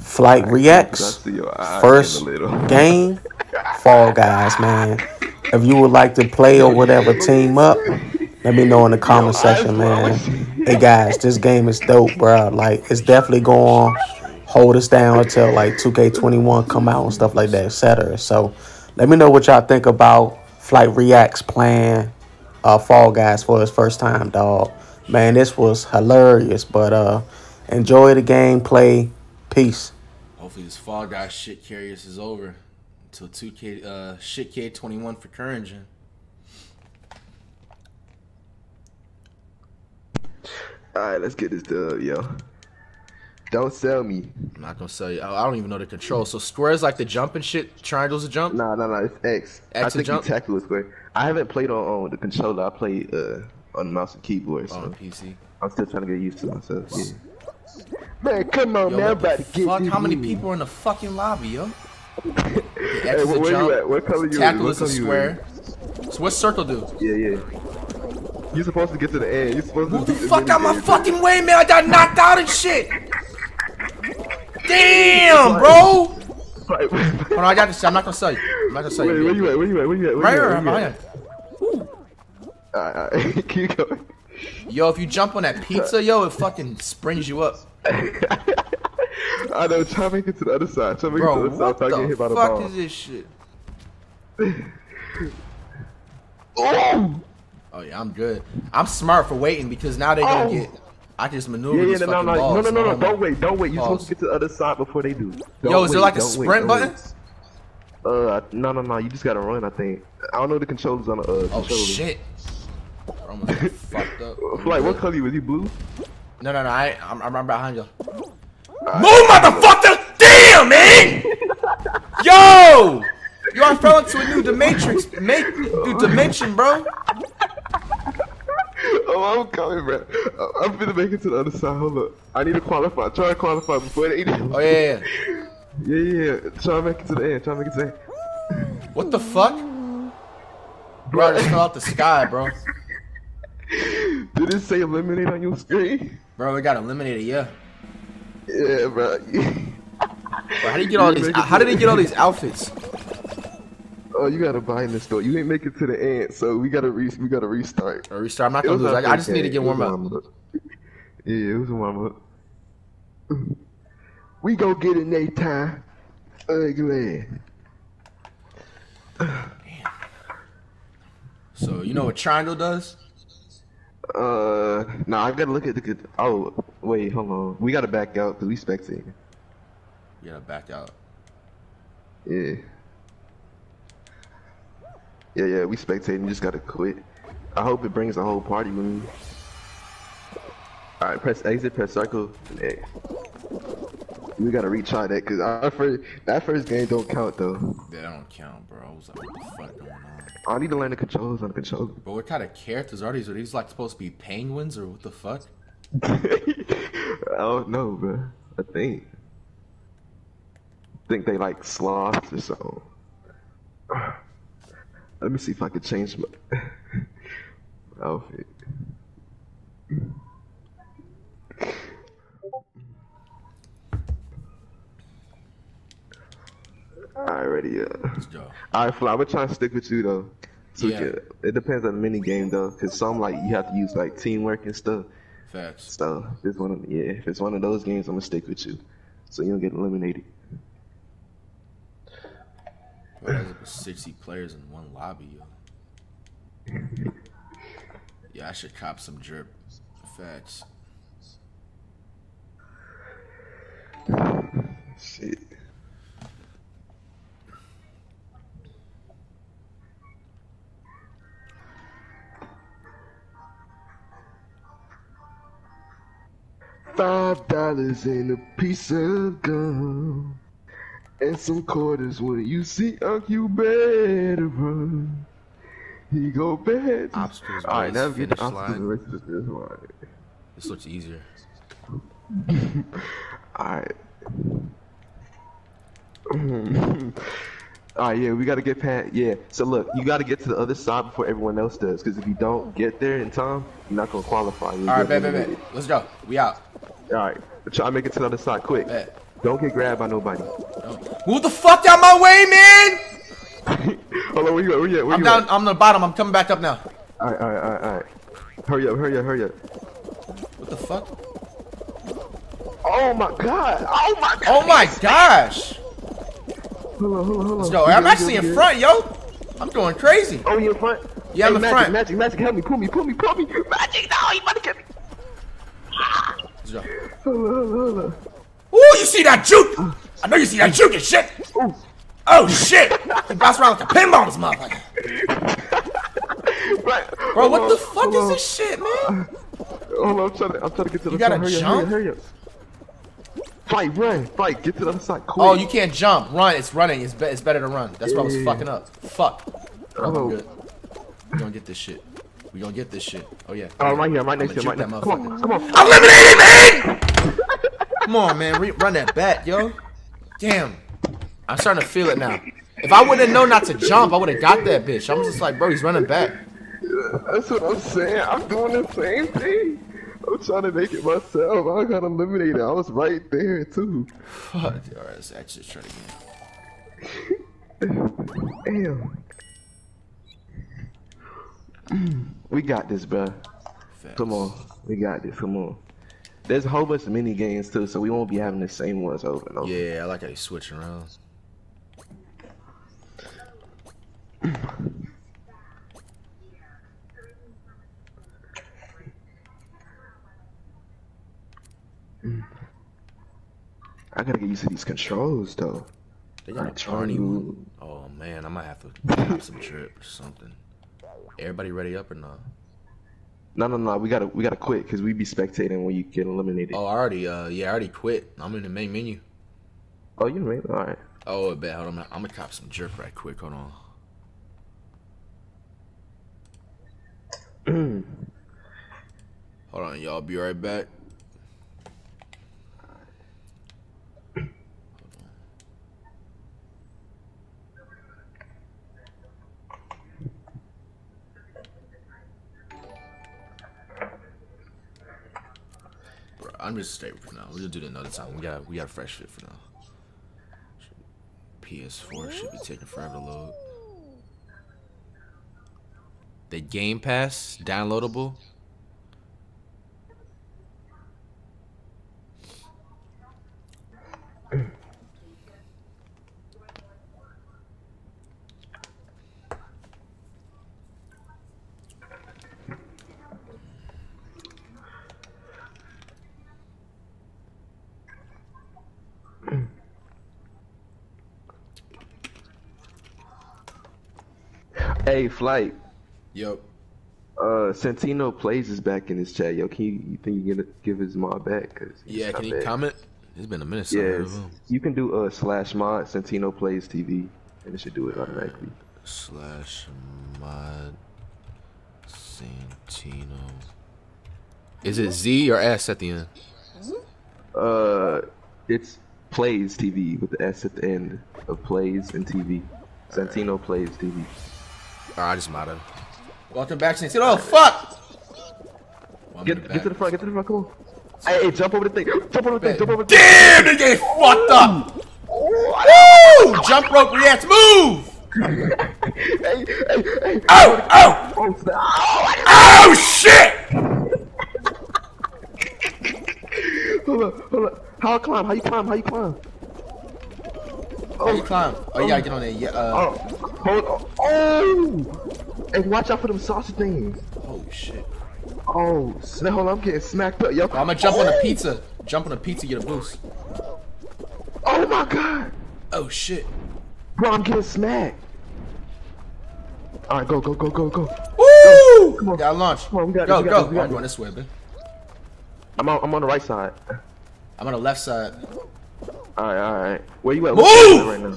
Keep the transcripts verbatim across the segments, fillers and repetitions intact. Flight Reacts, first game, Fall Guys, man. If you would like to play or whatever, team up, let me know in the comment section, man. Hey, guys, this game is dope, bro. Like, it's definitely going to hold us down until, like, two K twenty-one come out and stuff like that, et cetera. So, let me know what y'all think about Flight Reacts playing uh, Fall Guys for his first time, dog. Man, this was hilarious, but uh, enjoy the gameplay. Peace. Hopefully this Fall Guys shit carriers is over until two K uh, shit K twenty-one for current gen. All right, let's get this dub, yo. Don't sell me. I'm not gonna sell you. I don't even know the control. So square's like the jump and shit. Triangle's a jump. No, no, no. It's X. X I think jump? You tackle a square. I haven't played on, on the controller. I played uh, on the mouse and keyboard. So on the P C. I'm still trying to get used to myself. Wow. Yeah. Man, come on, yo, man. I'm about to get fuck, how many people are in the fucking lobby, yo? Hey, X is a jump. What color you? Tackle is a square. So what circle do? Yeah, yeah. You're supposed to get to the end. You're supposed Who to. Move the fuck out my end. Fucking way, man! I got knocked out and shit. Damn, bro. Hold on, I got this. I'm not gonna sell you. I'm not gonna sell you. Wait, where, where you at? Where you at? Where you at? Where right here. I'm behind. Alright, keep going. Yo, if you jump on that pizza, yo, it fucking springs you up. I know. Try to make it to the other side. Try to make bro, it to the other side. I get hit by the ball. What the fuck is this shit? Oh. Oh yeah, I'm good. I'm smart for waiting because now they're gonna oh. get. I just maneuver yeah, yeah, these no, fucking no, balls. No, no, no, no, man. Don't wait, don't wait. You're balls. Supposed to get to the other side before they do. Don't Yo, is wait, there like a sprint wait, button? Wait. Uh, no, no, no. You just gotta run. I think. I don't know the controls on the. Uh, oh shit! I almost got fucked up. Flight, what color was he? Blue? No, no, no. I, I'm, I'm behind you. Right. Move, motherfucker! Damn, man! Yo, you are fell into a new dimension, new dimension, bro. Oh, I'm coming, bro. I'm finna make it to the other side. Hold up. I need to qualify. Try to qualify before they eat it. Oh, yeah, yeah. Yeah, yeah. Try to make it to the end. Try to make it to the end. What the fuck? Bro, I just fell out the sky, bro. Did it say eliminate on your screen? Bro, we got eliminated, yeah. Yeah, bro. Bro, how do you get all these? How did they get all these outfits? Oh, you gotta buy in the store. You ain't make it to the end, so we gotta re we gotta restart. Or restart. I'm not gonna lose. Like, I just need to get warm up. warm up. Yeah, it was warm up. We go get it next time. Ugly. Damn. So you know what triangle does? Uh, no, nah, I gotta look at the. Oh, wait, hold on. We gotta back out because we spectating. You gotta back out. Yeah. Yeah, yeah, we spectating. We just gotta quit. I hope it brings the whole party with me. All right, press exit, press circle, and X. We gotta retry that because our first that first game don't count though. That don't count, bro. I was like, what the fuck going on? I need to learn the controls on the controller. Bro, what kind of characters are these? Are these like supposed to be penguins or what the fuck? I don't know, bro. I think I think they like sloths or something. Let me see if I could change my outfit. Alrighty, uh. Let's go. Alright, Fly, we're trying to stick with you though. So yeah. Can, it depends on the mini game though, cause some like you have to use like teamwork and stuff. Facts. So if it's one of yeah, if it's one of those games, I'm gonna stick with you, so you don't get eliminated. Bro, there's like sixty players in one lobby, yo. Yeah, I should cop some drip. Facts. Shit. Five dollars and a piece of gum. And some quarters when you see Unc, you better run. He go bad. Obstacles. All right, now get the obstacles. This looks easier. All right. All right, yeah, we gotta get past. Yeah, so look, you gotta get to the other side before everyone else does, because if you don't get there in time, you're not gonna qualify. You're all right, baby, baby, let's go. We out. All right. Try to make it to the other side quick. Bet. Don't get grabbed by nobody. Don't. Who the fuck out my way, man? Hold on, where you at? Where you at? Where I'm you down. At? I'm on the bottom. I'm coming back up now. All right, all right, all right, all right. Hurry up, hurry up, hurry up. What the fuck? Oh my god! Oh my god! Oh my gosh! Hold on, hold on, hold on. Let's go. I'm actually in front, yo. I'm going crazy. Oh, you in front? Yeah, I'm in front. Magic, magic, help me, pull me, pull me, pull me. Magic, no, you about to get me. Let's go. Hold on, hold on. Ooh, you see that juke? I know you see that juke and shit. Ooh. Oh shit! You bounce around like a pinball, this motherfucker. Bro, what the fuck is this shit, man? Hold on, I'm trying to, I'm trying to get to the front. You gotta jump. Hurry up. Fight, run, fight, get to the other side quick. Oh, you can't jump. Run, it's running. It's, be it's better to run. That's yeah. What I was fucking up. Fuck. Oh, oh. Good. We're gonna get this shit. We're gonna get this shit. Oh, yeah. Oh, right here, right next to you. Right come on, come on. Eliminate it, man! Come on, man. Re run that back, yo. Damn. I'm starting to feel it now. If I would have known not to jump, I would have got that bitch. I'm just like, bro, he's running back. That's what I'm saying. I'm doing the same thing. I'm trying to make it myself. I got eliminated. I was right there too. Fuck. Alright, let's actually try it again. Damn. We got this, bruh. Facts. Come on. We got this. Come on. There's a whole bunch of mini games too, so we won't be having the same ones over and over. Yeah, I like how you switch around. I gotta get used to these controls though. They got a tiny one. Oh man, I might have to have some trip or something. Everybody ready up or not? No, no, no. We gotta, we gotta quit because we be spectating when you get eliminated. Oh, I already, uh, yeah, I already quit. I'm in the main menu. Oh, you made it. All right. Oh, I bet. Hold on, I'm gonna cop some jerk right quick. Hold on. Hold on, y'all. Be right back. I'm just stay for now. We'll do it another time. We got we got fresh shit for now. P S four should be taking forever to load. The Game Pass downloadable. Hey, Flight. Yep. Uh, Santino Plays is back in his chat. Yo, can you, you think you gonna give his mod back? Cause yeah, can you comment? It's been a minute. Yeah, you can do a uh, slash mod Santino Plays T V, and it should do it automatically. Slash mod Santino. Is it Z or S at the end? Uh, it's Plays T V with the S at the end of Plays and T V. Santino right. Plays T V. Alright, I just might have. Welcome back, Santino. Oh, fuck! Well, get, get to the front, get to the front, come on. Hey, hey, jump over the thing. Jump over the thing, jump over the thing. Damn, they get fucked up! Woo! Jump rope reacts, move! Hey, hey, hey. Oh, oh! Oh, oh shit! Hold on, hold on. How I climb? How you climb? How you climb? Oh, how you climb? Oh, yeah, I get on there. Yeah, uh. Oh. Hold on. Oh! Hey, watch out for them sausage things. Oh, shit. Oh, snap. Hold on, I'm getting smacked up. Yo. I'm gonna jump oh. on a pizza. Jump on a pizza, get a boost. Oh, my God. Oh, shit. Bro, I'm getting smacked. All right, go, go, go, go, go. Woo! Come on. Got launch. Come on, we got go, this, we go. Got this, we got I'm going this way, man. I'm on, I'm on the right side. I'm on the left side. All right, all right. Where you at? Move! Where you at right now?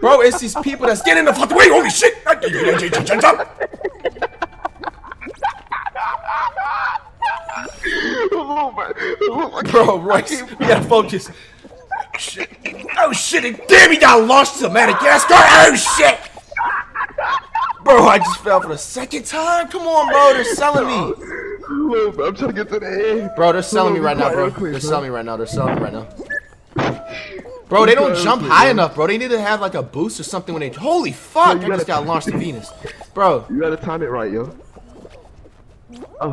Bro, it's these people that's getting the fuck away. Holy shit! Bro, Royce, we gotta focus. Shit. Oh shit! Damn, he got launched to Madagascar. Oh shit! Bro, I just fell for the second time. Come on, bro. They're selling me. I'm trying to get to the end. Bro, they're selling me right now, bro. They're selling me right now. They're selling me right now. Bro, they don't jump high enough, bro. They need to have like a boost or something when they. Holy fuck! I just got launched to Venus, bro. You gotta time it right, yo.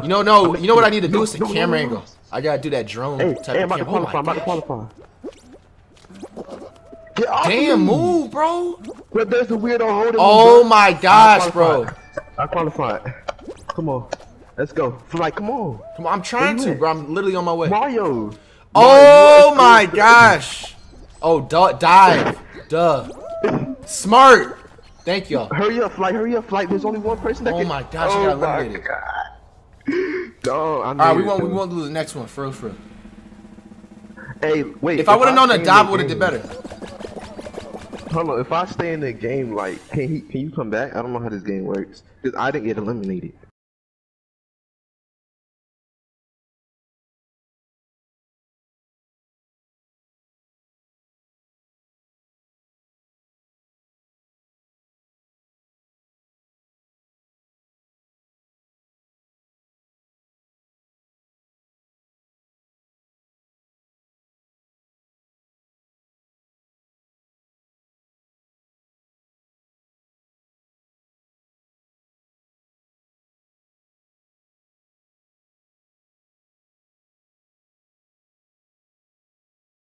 You know, no. You know what I need to do is the camera angle. I gotta do that drone type of camera. I'm about to qualify. Damn, move, bro. But there's a weirdo holding. Oh my gosh, bro. I qualified. Come on, let's go. Flight, come on. Come on, I'm trying to, bro. I'm literally on my way. Mario. Oh my gosh. Oh, duh, dive, duh. Smart. Thank y'all. Hurry up, Flight. Hurry up, Flight. There's only one person that can. Oh my gosh, I got eliminated. All right, we won't, we won't lose the next one, for real, for real. Hey, wait. If I would have known that dive would have did better. Hold on. If I stay in the game, like, can he? Can you come back? I don't know how this game works. Cause I didn't get eliminated.